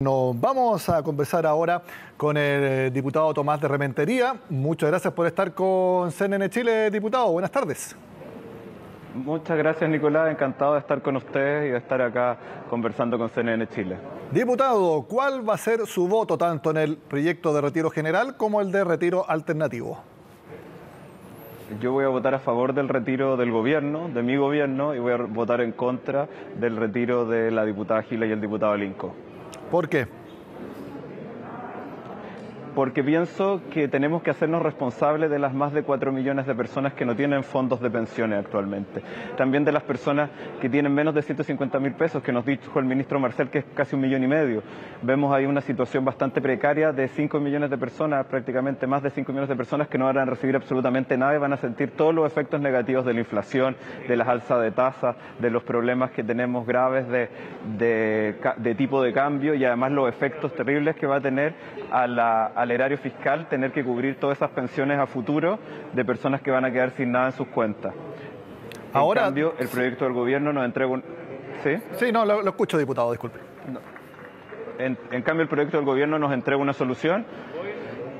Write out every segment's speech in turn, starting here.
Nos vamos a conversar ahora con el diputado Tomás de Rementería. Muchas gracias por estar con CNN Chile, diputado. Buenas tardes. Muchas gracias, Nicolás. Encantado de estar con ustedes y de estar acá conversando con CNN Chile. Diputado, ¿cuál va a ser su voto tanto en el proyecto de retiro general como el de retiro alternativo? Yo voy a votar a favor del retiro del gobierno, de mi gobierno, y voy a votar en contra del retiro de la diputada Jiles y el diputado Alinco. ¿Por qué? Porque pienso que tenemos que hacernos responsables de las más de 4 millones de personas que no tienen fondos de pensiones actualmente. También de las personas que tienen menos de 150.000 pesos, que nos dijo el ministro Marcel que es casi 1,5 millones. Vemos ahí una situación bastante precaria de 5 millones de personas, prácticamente más de 5 millones de personas que no van a recibir absolutamente nada y van a sentir todos los efectos negativos de la inflación, de las alzas de tasas, de los problemas que tenemos graves de tipo de cambio y además los efectos terribles que va a tener al erario fiscal tener que cubrir todas esas pensiones a futuro de personas que van a quedar sin nada en sus cuentas. Ahora, en cambio, el proyecto del gobierno nos entrega un... ¿Sí? Sí, no, lo escucho, diputado, disculpe. No. En cambio, el proyecto del gobierno nos entrega una solución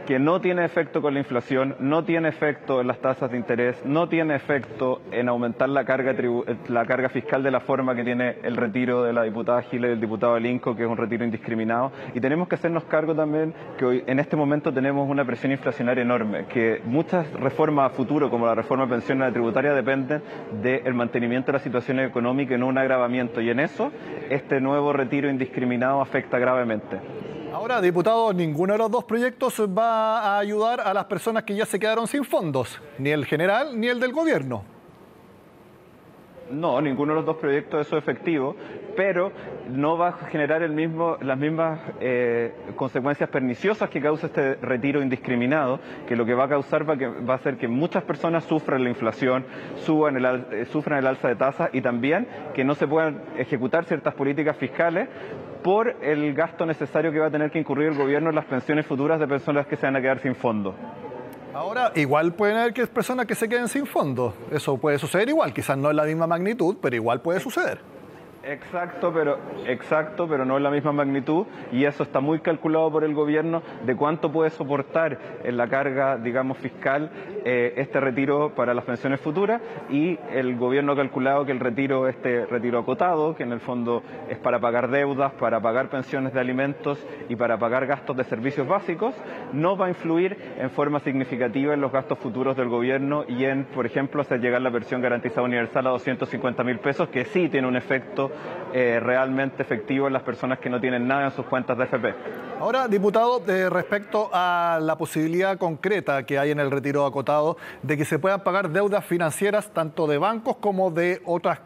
que no tiene efecto con la inflación, no tiene efecto en las tasas de interés, no tiene efecto en aumentar la carga fiscal de la forma que tiene el retiro de la diputada Jiles y del diputado Alinco, que es un retiro indiscriminado. Y tenemos que hacernos cargo también que hoy, en este momento, tenemos una presión inflacionaria enorme, que muchas reformas a futuro, como la reforma pensionaria tributaria, dependen del mantenimiento de la situación económica y no un agravamiento. Y en eso, este nuevo retiro indiscriminado afecta gravemente. Ahora, diputado, ninguno de los dos proyectos va a ayudar a las personas que ya se quedaron sin fondos, ni el general ni el del gobierno. No, ninguno de los dos proyectos, eso es efectivo, pero no va a generar las mismas consecuencias perniciosas que causa este retiro indiscriminado, que lo que va a causar va a ser que muchas personas sufran la inflación, sufran el alza de tasas y también que no se puedan ejecutar ciertas políticas fiscales por el gasto necesario que va a tener que incurrir el gobierno en las pensiones futuras de personas que se van a quedar sin fondo. Ahora, igual pueden haber personas que se queden sin fondo. Eso puede suceder igual, quizás no en la misma magnitud, pero igual puede suceder. Exacto, pero no en la misma magnitud, y eso está muy calculado por el gobierno de cuánto puede soportar en la carga, digamos, fiscal este retiro para las pensiones futuras, y el gobierno ha calculado que este retiro acotado, que en el fondo es para pagar deudas, para pagar pensiones de alimentos y para pagar gastos de servicios básicos, no va a influir en forma significativa en los gastos futuros del gobierno y en, por ejemplo, hacer llegar la pensión garantizada universal a 250.000 pesos, que sí tiene un efecto realmente efectivo en las personas que no tienen nada en sus cuentas de AFP. Ahora, diputado, respecto a la posibilidad concreta que hay en el retiro acotado de que se puedan pagar deudas financieras tanto de bancos como de otras,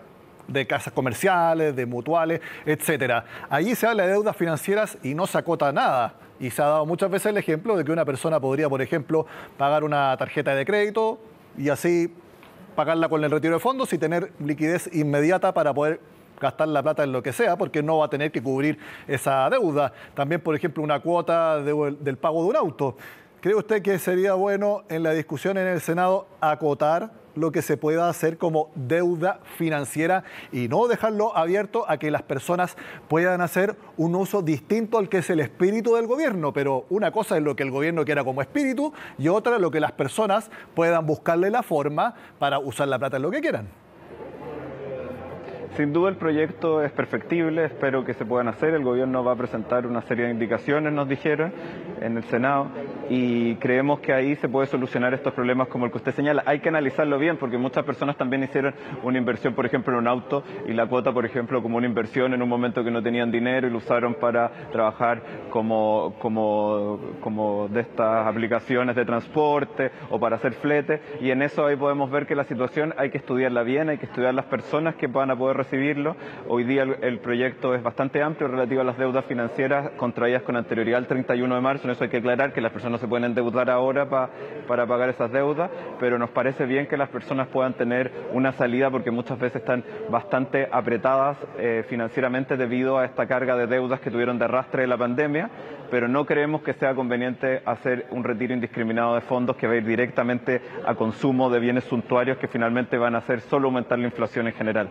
de casas comerciales, de mutuales, etcétera. Allí se habla de deudas financieras y no se acota nada. Y se ha dado muchas veces el ejemplo de que una persona podría, por ejemplo, pagar una tarjeta de crédito y así pagarla con el retiro de fondos y tener liquidez inmediata para poder gastar la plata en lo que sea, porque no va a tener que cubrir esa deuda. También, por ejemplo, una cuota del pago de un auto. ¿Cree usted que sería bueno en la discusión en el Senado acotar lo que se pueda hacer como deuda financiera y no dejarlo abierto a que las personas puedan hacer un uso distinto al que es el espíritu del gobierno? Pero una cosa es lo que el gobierno quiera como espíritu y otra lo que las personas puedan buscarle la forma para usar la plata en lo que quieran. Sin duda el proyecto es perfectible, espero que se puedan hacer. El gobierno va a presentar una serie de indicaciones, nos dijeron, en el Senado, y creemos que ahí se puede solucionar estos problemas como el que usted señala. Hay que analizarlo bien, porque muchas personas también hicieron una inversión, por ejemplo, en un auto, y la cuota, por ejemplo, como una inversión en un momento que no tenían dinero y lo usaron para trabajar como de estas aplicaciones de transporte o para hacer flete, y en eso ahí podemos ver que la situación hay que estudiarla bien, hay que estudiar las personas que van a poder recibirlo. Hoy día el proyecto es bastante amplio relativo a las deudas financieras contraídas con anterioridad al 31 de marzo. En eso hay que aclarar que las personas se pueden endeudar ahora para pagar esas deudas, pero nos parece bien que las personas puedan tener una salida porque muchas veces están bastante apretadas financieramente debido a esta carga de deudas que tuvieron de arrastre de la pandemia. pero no creemos que sea conveniente hacer un retiro indiscriminado de fondos que va a ir directamente a consumo de bienes suntuarios que finalmente van a hacer solo aumentar la inflación en general.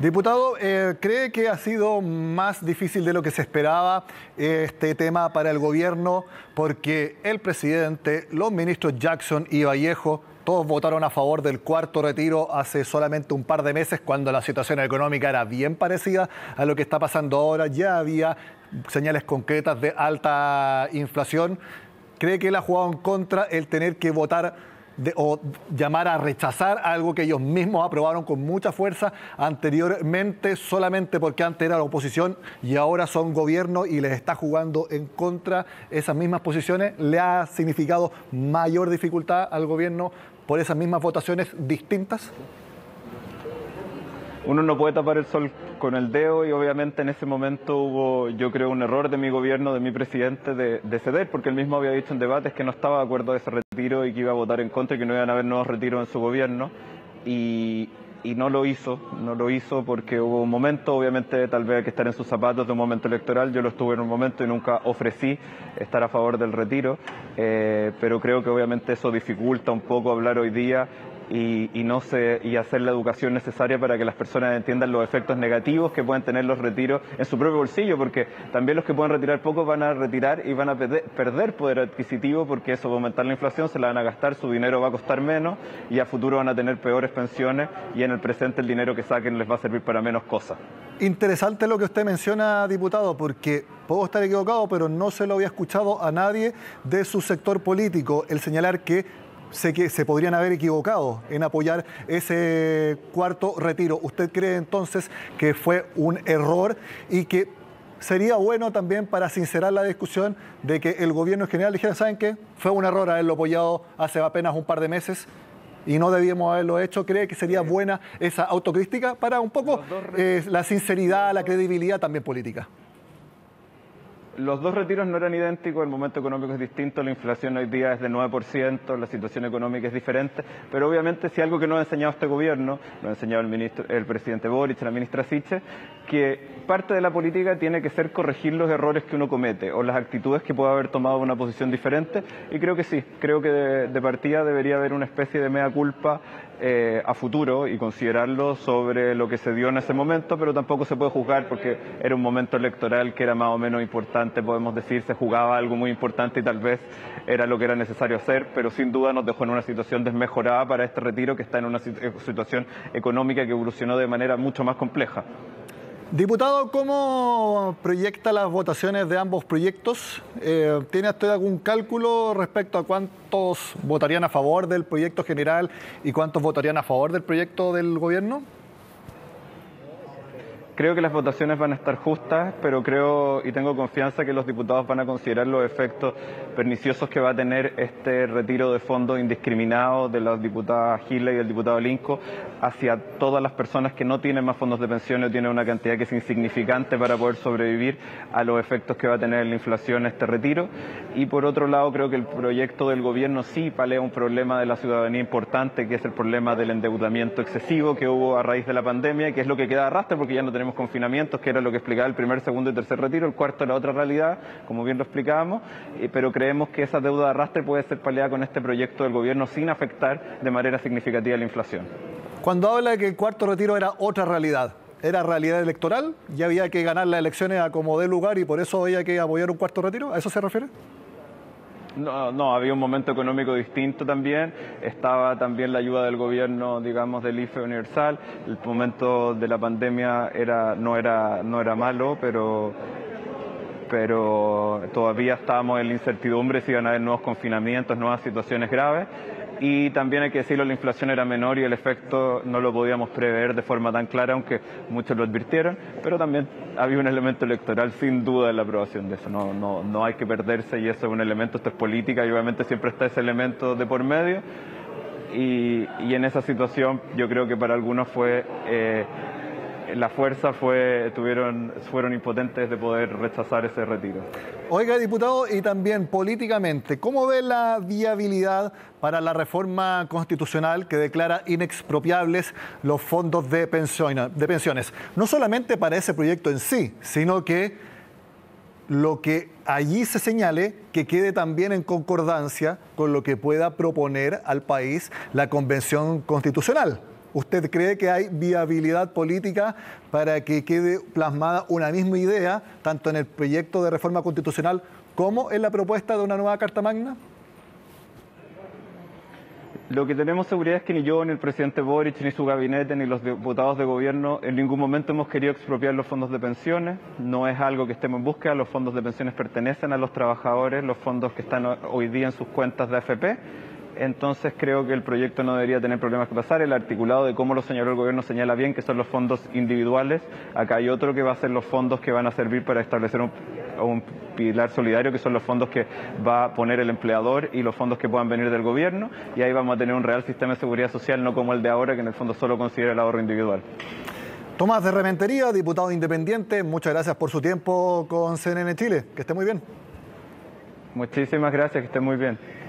Diputado, ¿cree que ha sido más difícil de lo que se esperaba este tema para el gobierno? Porque el presidente, los ministros Jackson y Vallejo, todos votaron a favor del cuarto retiro hace solamente un par de meses, cuando la situación económica era bien parecida a lo que está pasando ahora. Ya había señales concretas de alta inflación. ¿Cree que él ha jugado en contra el tener que votar o llamar a rechazar algo que ellos mismos aprobaron con mucha fuerza anteriormente, solamente porque antes era la oposición y ahora son gobierno y les está jugando en contra esas mismas posiciones? ¿Le ha significado mayor dificultad al gobierno por esas mismas votaciones distintas? Uno no puede tapar el sol con el dedo y obviamente en ese momento hubo, yo creo, un error de mi gobierno, de mi presidente, de ceder, porque él mismo había dicho en debates que no estaba de acuerdo de ese retiro y que iba a votar en contra y que no iban a haber nuevos retiros en su gobierno. Y no lo hizo porque hubo un momento, obviamente tal vez hay que estar en sus zapatos de un momento electoral. Yo lo estuve en un momento y nunca ofrecí estar a favor del retiro, pero creo que obviamente eso dificulta un poco hablar hoy día y hacer la educación necesaria para que las personas entiendan los efectos negativos que pueden tener los retiros en su propio bolsillo, porque también los que pueden retirar poco van a retirar y van a perder poder adquisitivo, porque eso va a aumentar la inflación, se la van a gastar, su dinero va a costar menos y a futuro van a tener peores pensiones y en el presente el dinero que saquen les va a servir para menos cosas. Interesante lo que usted menciona, diputado, porque puedo estar equivocado, pero no se lo había escuchado a nadie de su sector político el señalar que se podrían haber equivocado en apoyar ese cuarto retiro. ¿Usted cree entonces que fue un error y que sería bueno también para sincerar la discusión de que el gobierno en general dijera, ¿saben qué? Fue un error haberlo apoyado hace apenas un par de meses y no debíamos haberlo hecho. ¿Cree que sería buena esa autocrítica para un poco la sinceridad, la credibilidad también política? Los dos retiros no eran idénticos, el momento económico es distinto, la inflación hoy día es del 9%, la situación económica es diferente, pero obviamente si algo que no ha enseñado este gobierno, lo ha enseñado el presidente Boric, la ministra Siqués, que parte de la política tiene que ser corregir los errores que uno comete o las actitudes que pueda haber tomado una posición diferente, y creo que sí, creo que de partida debería haber una especie de mea culpa a futuro y considerarlo sobre lo que se dio en ese momento, pero tampoco se puede juzgar porque era un momento electoral que era más o menos importante, podemos decir, se jugaba algo muy importante y tal vez era lo que era necesario hacer, pero sin duda nos dejó en una situación desmejorada para este retiro que está en una situación económica que evolucionó de manera mucho más compleja. Diputado, ¿cómo proyecta las votaciones de ambos proyectos? ¿Tiene usted algún cálculo respecto a cuántos votarían a favor del proyecto general y cuántos votarían a favor del proyecto del gobierno? Creo que las votaciones van a estar justas, pero creo y tengo confianza que los diputados van a considerar los efectos perniciosos que va a tener este retiro de fondos indiscriminado de la diputada Jiles y el diputado Alinco hacia todas las personas que no tienen más fondos de pensión o tienen una cantidad que es insignificante para poder sobrevivir a los efectos que va a tener la inflación este retiro. Y por otro lado, creo que el proyecto del gobierno sí palea un problema de la ciudadanía importante, que es el problema del endeudamiento excesivo que hubo a raíz de la pandemia, que es lo que queda de arrastre porque ya no tenemos confinamientos, que era lo que explicaba el primer, segundo y tercer retiro, el cuarto era otra realidad, como bien lo explicábamos, pero creemos que esa deuda de arrastre puede ser paliada con este proyecto del gobierno sin afectar de manera significativa la inflación. Cuando habla de que el cuarto retiro era otra realidad, ¿era realidad electoral? ¿Ya había que ganar las elecciones a como dé lugar y por eso había que apoyar un cuarto retiro? ¿A eso se refiere? No, había un momento económico distinto también, estaba también la ayuda del gobierno, digamos, del IFE universal, el momento de la pandemia no era malo, pero todavía estábamos en la incertidumbre si iban a haber nuevos confinamientos, nuevas situaciones graves, y también hay que decirlo, la inflación era menor y el efecto no lo podíamos prever de forma tan clara, aunque muchos lo advirtieron, pero también había un elemento electoral sin duda en la aprobación de eso, no hay que perderse, y eso es un elemento, esto es política y obviamente siempre está ese elemento de por medio, y en esa situación yo creo que para algunos fue... la fuerza fueron impotentes de poder rechazar ese retiro. Oiga, diputado, y también políticamente, ¿cómo ve la viabilidad para la reforma constitucional que declara inexpropiables los fondos de pensiones? No solamente para ese proyecto en sí, sino que lo que allí se señale que quede también en concordancia con lo que pueda proponer al país la Convención Constitucional. ¿Usted cree que hay viabilidad política para que quede plasmada una misma idea, tanto en el proyecto de reforma constitucional como en la propuesta de una nueva Carta Magna? Lo que tenemos seguridad es que ni yo, ni el presidente Boric, ni su gabinete, ni los diputados de gobierno en ningún momento hemos querido expropiar los fondos de pensiones. No es algo que estemos en búsqueda. Los fondos de pensiones pertenecen a los trabajadores, los fondos que están hoy día en sus cuentas de AFP. Entonces creo que el proyecto no debería tener problemas que pasar. El articulado de cómo lo señaló el gobierno señala bien que son los fondos individuales. Acá hay otro que va a ser los fondos que van a servir para establecer un pilar solidario, que son los fondos que va a poner el empleador y los fondos que puedan venir del gobierno, y ahí vamos a tener un real sistema de seguridad social, no como el de ahora, que en el fondo solo considera el ahorro individual. Tomás de Rementería, diputado independiente, muchas gracias por su tiempo con CNN Chile. Que esté muy bien. Muchísimas gracias, que esté muy bien.